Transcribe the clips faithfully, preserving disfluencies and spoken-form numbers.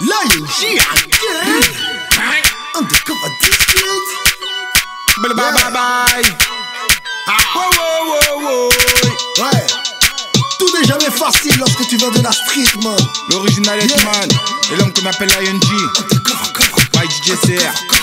Lion J, undercover discos. Bye bye bye bye. Whoa whoa whoa whoa. Ouais. Tout n'est jamais facile lorsque tu viens de la street, man. L'original Edman et l'homme qu'on appelle Lion J. By D J C R.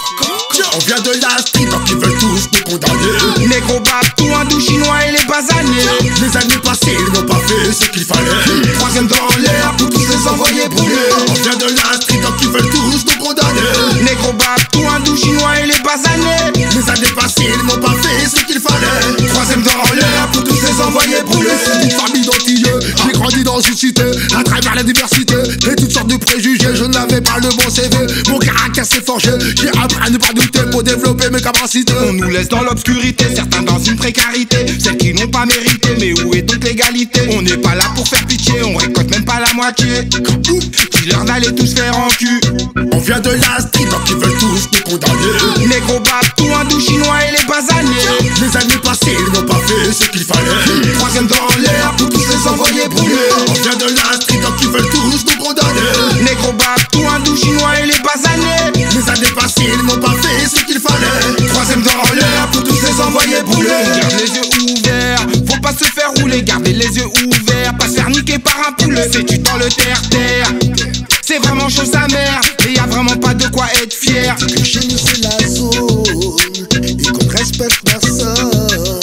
On vient de la street, donc ils veulent tous nous condamner. Les gros bateaux hindous, chinois et les basanés. Les années passées, ils n'ont pas fait ce qu'il fallait. Troisième dans l'air pour tous les envoyer brûler. On vient de la street, donc ils veulent tous nous condamner. Les gros bateaux hindous, chinois et les basanés. Les années passées, ils n'ont pas fait ce qu'il fallait. Troisième dans l'air pour tous les envoyer brûler. Une famille d'antilleux, j'ai grandi dans une cité. À travers la diversité et toutes sortes de préjugés, je n'avais pas le bon C V. Mon caractère s'est forgé, j'ai appris à ne pas douter pour développer mes capacités. On nous laisse dans l'obscurité, certains dans une précarité, celles qui n'ont pas mérité. Mais où est donc l'égalité? On n'est pas là pour faire pitié, on récolte même pas la moitié. Dis-leur d'aller tous faire en cul. On vient de la street, donc ils veulent tous nous condamner. Les gros bateaux, hindous, chinois et les basanés. Les années passées, ils n'ont pas fait ce qu'il fallait. Troisième dans l'air pour tous les envoyer brûler. On vient de la street, donc ils veulent tous nous condamner. Les gros bateaux, hindous, chinois et les basanés. Les années passées, ils n'ont pas fait ce qu'il fallait. Troisième dans l'air pour tous les envoyer brûler. Garde les yeux ouverts, faut pas se faire rouler. Gardez les yeux ouverts, pas se faire niquer par un poulet. C'est du temps le terre-terre, c'est vraiment chaud sa mère. Et y'a vraiment pas de quoi être fier. Dis que chez nous c'est la zone et qu'on respecte personne.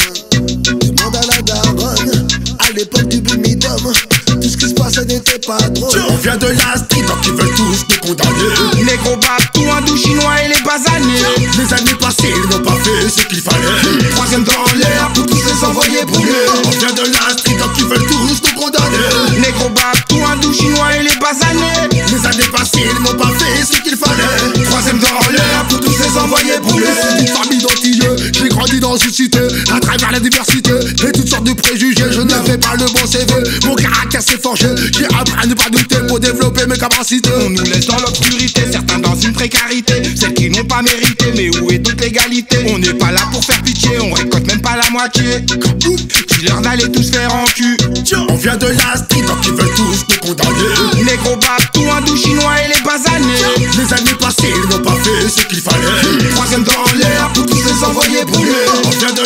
Demande à la daronne, à l'époque du bimidum, tout ce qui se passait n'était pas drôle. On vient de la street, donc ils veulent tous nous condamner. Les gros bateaux, hindous, chinois et les basanés. Les années passées, ils n'ont pas fait ce qu'il fallait. Troisième dans l'air pour tous les envoyer brûler. On vient de la street, donc ils veulent tous nous condamner. Les gros bateaux, hindous, chinois et les basanés. Les années passées, ils n'ont pas fait ce qu'il fallait. Troisième dans l'air pour tous les envoyer brûler. Une famille d'antilleux, j'ai grandi dans une cité. À travers la diversité et toutes sortes de préjugés, je n'avais pas le bon C V. Mon caractère s'est forgé, j'ai appris à ne pas douter pour développer mes capacités. On nous laisse dans l'obscurité, certains dans une précarité, celles qui n'ont pas mérité. Mais où est donc l'égalité? On n'est pas là pour faire pitié, on récolte même pas la moitié. Dis-leur d'aller tous faire en cul. On vient de la street, donc ils veulent tous nous condamner. Les gros bateaux, hindous, chinois et les basanés. Les années passées, ils n'ont pas fait ce qu'il fallait. Troisième dans l'air pour tous les envoyer brûler. On vient de